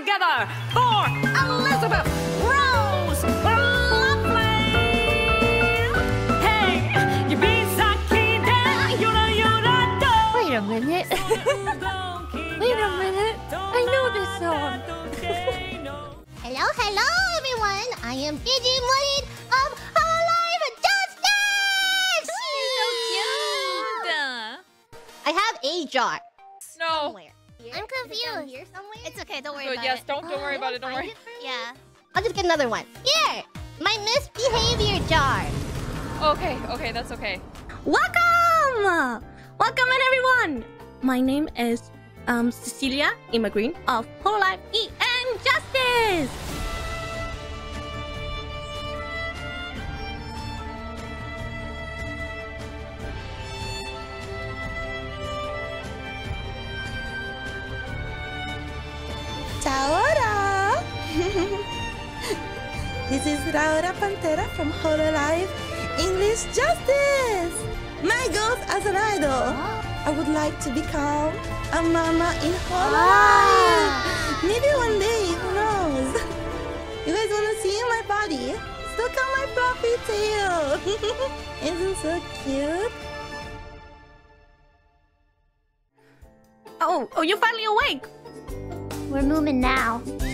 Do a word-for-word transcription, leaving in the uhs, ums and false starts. together for Elizabeth Rose Lovely. Hey, you be so keen, you know you don't do. Wait a minute. Wait a minute. I know this song. Hello, hello, everyone. I am Gigi Wooden of Home Alive Johnsticks. So cute. I have a jar. No. Somewhere. Here. I'm confused. Here somewhere? It's okay, don't worry oh, about yes, it. Yes, don't, don't oh, worry about it, don't worry. It yeah. I'll just get another one. Here! My misbehavior jar. Okay, okay, that's okay. Welcome! Welcome in, everyone! My name is um, Cecilia Immergreen of Hololive E N Justice! Raora! This is Raora Pantera from Hololive English Justice! My goals as an idol! I would like to become a mama in Hololive! Ah. Maybe one day, who knows? You guys wanna see my body? So come my fluffy tail! Isn't so cute? Oh, oh, you're finally awake! We're moving now.